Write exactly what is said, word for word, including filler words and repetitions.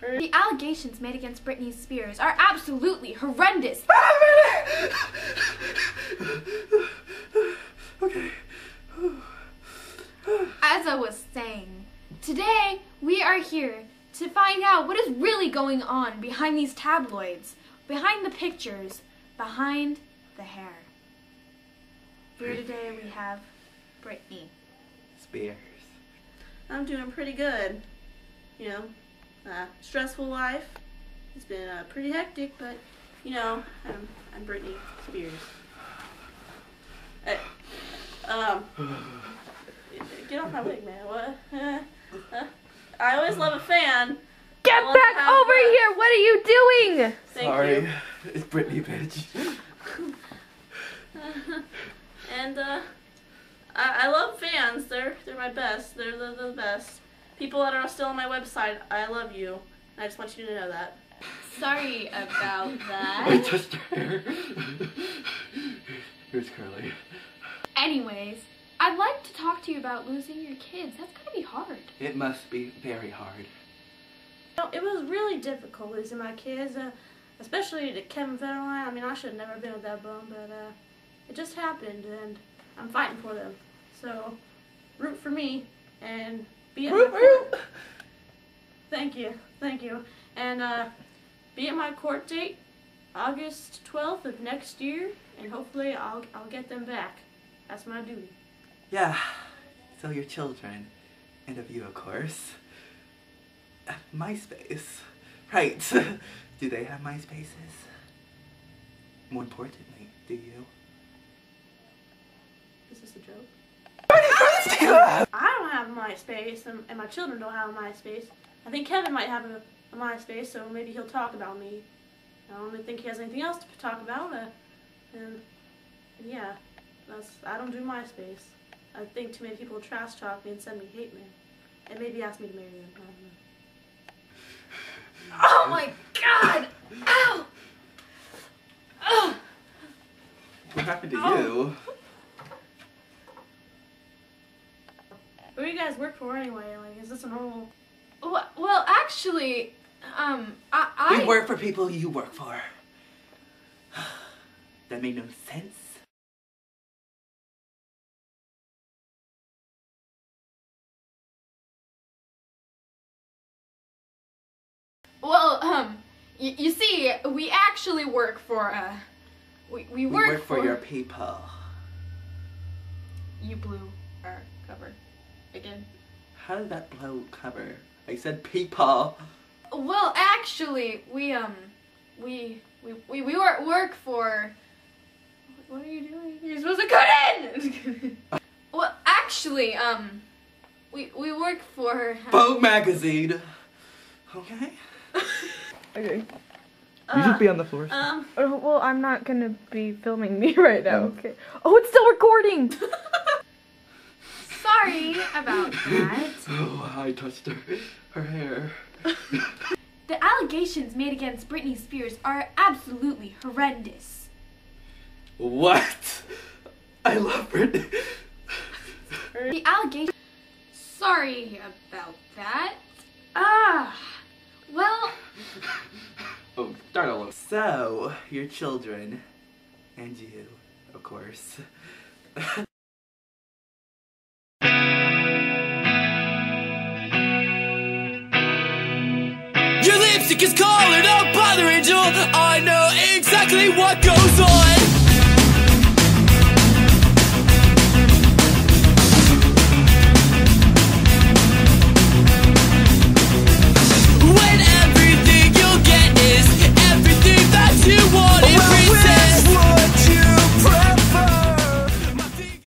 The allegations made against Britney Spears are absolutely horrendous. Okay. As I was saying, today we are here to find out what is really going on behind these tabloids, behind the pictures, behind the hair. For today we have Britney Spears. I'm doing pretty good, you know. Uh, stressful life. It's been uh, pretty hectic, but you know, I'm, I'm Britney Spears. Hey, um, get off my wig, man. What? Uh, uh, I always love a fan. Get back over fun. Here! What are you doing? Thank Sorry, you. It's Britney, bitch. uh, and uh, I, I love fans. They're they're my best. They're the, the best. People that are still on my website, I love you. I just want you to know that. Sorry about that. I just hair. Here's curly. Anyways, I'd like to talk to you about losing your kids. That's gotta be hard. It must be very hard. No, it was really difficult losing my kids, uh, especially to Kevin Federline. I mean, I should have never been with that bum, but uh, it just happened, and I'm fighting for them. So, root for me, and... Be whoop, whoop. Thank you, thank you. And uh, be at my court date, August twelfth of next year, and hopefully I'll, I'll get them back. That's my duty. Yeah, so your children, and of you, of course. MySpace, right. Do they have MySpaces? More importantly, do you? Is this a joke? I don't have MySpace, and, and my children don't have MySpace. I think Kevin might have a, a MySpace, so maybe he'll talk about me. I don't think he has anything else to talk about, uh, and, and yeah, that's, I don't do MySpace. I think too many people trash talk me and send me hate mail, and maybe ask me to marry them. Oh my God! Ow! Oh! What happened to oh. you? What do you guys work for anyway? Like, is this a normal? Well, well actually, um, I, I. You work for people you work for. That made no sense. Well, um, y you see, we actually work for uh, we we work, we work for, for your people. You blew our cover. Again. How did that blow cover? I said people. Well, actually, we um, we we we we were at work for. What are you doing? You're supposed to cut in. Well, actually, um, we we work for. Vogue magazine. Okay. Okay. You should be on the floor. Um. Oh, well, I'm not gonna be filming me right now. Okay. Oh, it's still recording. Sorry about that. Oh, I touched her, her hair. The allegations made against Britney Spears are absolutely horrendous. What? I love Britney. The allegations... Sorry about that. Ah, well... Oh, start all over. So, your children, and you, of course. Your lipstick is colored up by the angel. I know exactly what goes on.